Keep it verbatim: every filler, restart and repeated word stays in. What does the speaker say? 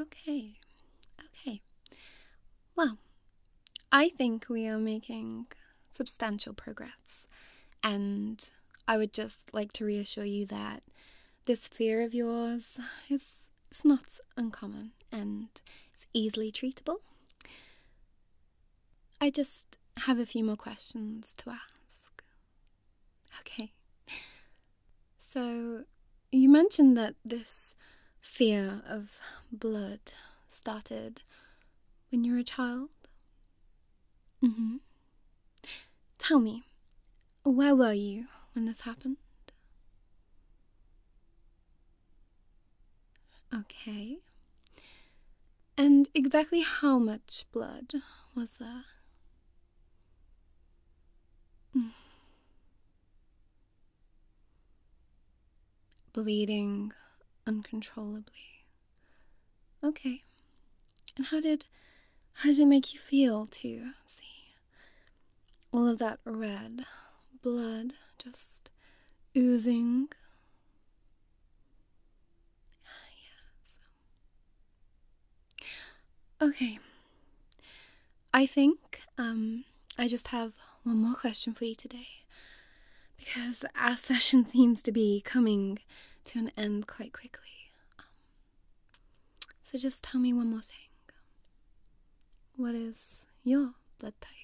Okay, okay. Well, I think we are making substantial progress, and I would just like to reassure you that this fear of yours is it's not uncommon and it's easily treatable. I just have a few more questions to ask. Okay. So, you mentioned that this fear of blood started when you were a child? Mm-hmm. Tell me, where were you when this happened? Okay. And exactly how much blood was there? Mm. Bleeding uncontrollably. Okay. And how did how did it make you feel to see all of that red blood just oozing? Okay, I think um, I just have one more question for you today, because our session seems to be coming to an end quite quickly. Um, so just tell me one more thing. What is your blood type?